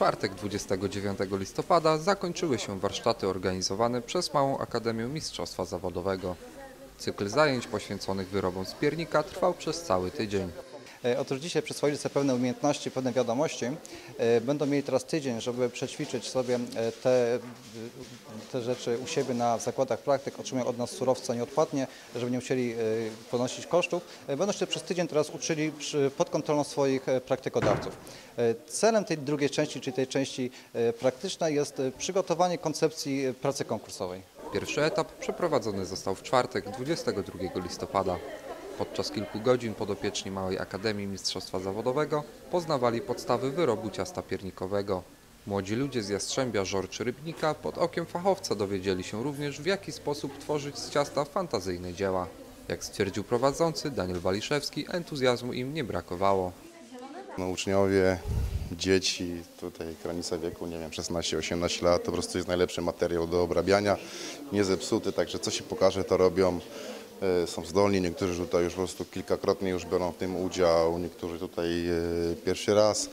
czwartek 29 listopada zakończyły się warsztaty organizowane przez Małą Akademię Mistrzostwa Zawodowego. Cykl zajęć poświęconych wyrobom z piernika trwał przez cały tydzień. Otóż dzisiaj przyswoili sobie pewne umiejętności, pewne wiadomości. Będą mieli teraz tydzień, żeby przećwiczyć sobie te rzeczy u siebie na zakładach praktyk. Otrzymają od nas surowce nieodpłatnie, żeby nie musieli ponosić kosztów. Będą się przez tydzień teraz uczyli pod kontrolą swoich praktykodawców. Celem tej drugiej części, czyli tej części praktycznej, jest przygotowanie koncepcji pracy konkursowej. Pierwszy etap przeprowadzony został w czwartek 22 listopada. Podczas kilku godzin podopieczni Małej Akademii Mistrzostwa Zawodowego poznawali podstawy wyrobu ciasta piernikowego. Młodzi ludzie z Jastrzębia, Żor czy Rybnika pod okiem fachowca dowiedzieli się również, w jaki sposób tworzyć z ciasta fantazyjne dzieła. Jak stwierdził prowadzący Daniel Waliszewski, entuzjazmu im nie brakowało. No, uczniowie, dzieci, tutaj granica wieku, nie wiem, 16-18 lat, to po prostu jest najlepszy materiał do obrabiania, nie zepsuty, także co się pokaże, to robią. Są zdolni, niektórzy tutaj już po prostu kilkakrotnie już biorą w tym udział, niektórzy tutaj pierwszy raz,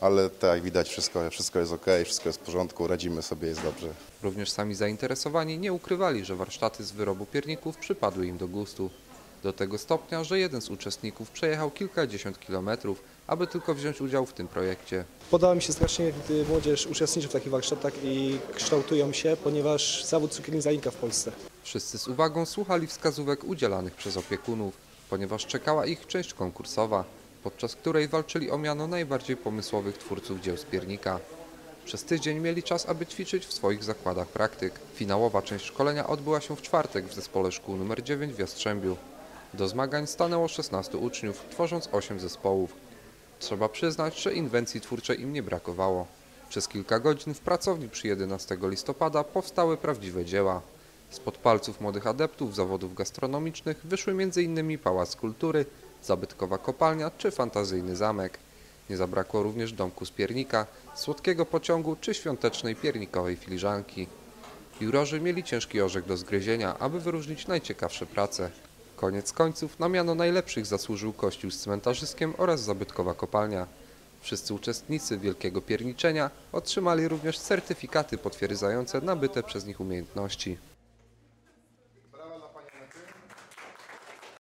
ale tak jak widać wszystko jest ok, wszystko jest w porządku, radzimy sobie, jest dobrze. Również sami zainteresowani nie ukrywali, że warsztaty z wyrobu pierników przypadły im do gustu. Do tego stopnia, że jeden z uczestników przejechał kilkadziesiąt kilometrów, aby tylko wziąć udział w tym projekcie. Podoba mi się strasznie, gdy młodzież uczestniczy w takich warsztatach i kształtują się, ponieważ zawód cukiernik zanika w Polsce. Wszyscy z uwagą słuchali wskazówek udzielanych przez opiekunów, ponieważ czekała ich część konkursowa, podczas której walczyli o miano najbardziej pomysłowych twórców dzieł z piernika. Przez tydzień mieli czas, aby ćwiczyć w swoich zakładach praktyk. Finałowa część szkolenia odbyła się w czwartek w Zespole Szkół nr 9 w Jastrzębiu. Do zmagań stanęło 16 uczniów, tworząc 8 zespołów. Trzeba przyznać, że inwencji twórczej im nie brakowało. Przez kilka godzin w pracowni przy 11 listopada powstały prawdziwe dzieła. Spod palców młodych adeptów zawodów gastronomicznych wyszły m.in. Pałac Kultury, zabytkowa kopalnia czy fantazyjny zamek. Nie zabrakło również domku z piernika, słodkiego pociągu czy świątecznej piernikowej filiżanki. Jurorzy mieli ciężki orzech do zgryzienia, aby wyróżnić najciekawsze prace. Koniec końców na miano najlepszych zasłużył kościół z cmentarzyskiem oraz zabytkowa kopalnia. Wszyscy uczestnicy wielkiego pierniczenia otrzymali również certyfikaty potwierdzające nabyte przez nich umiejętności.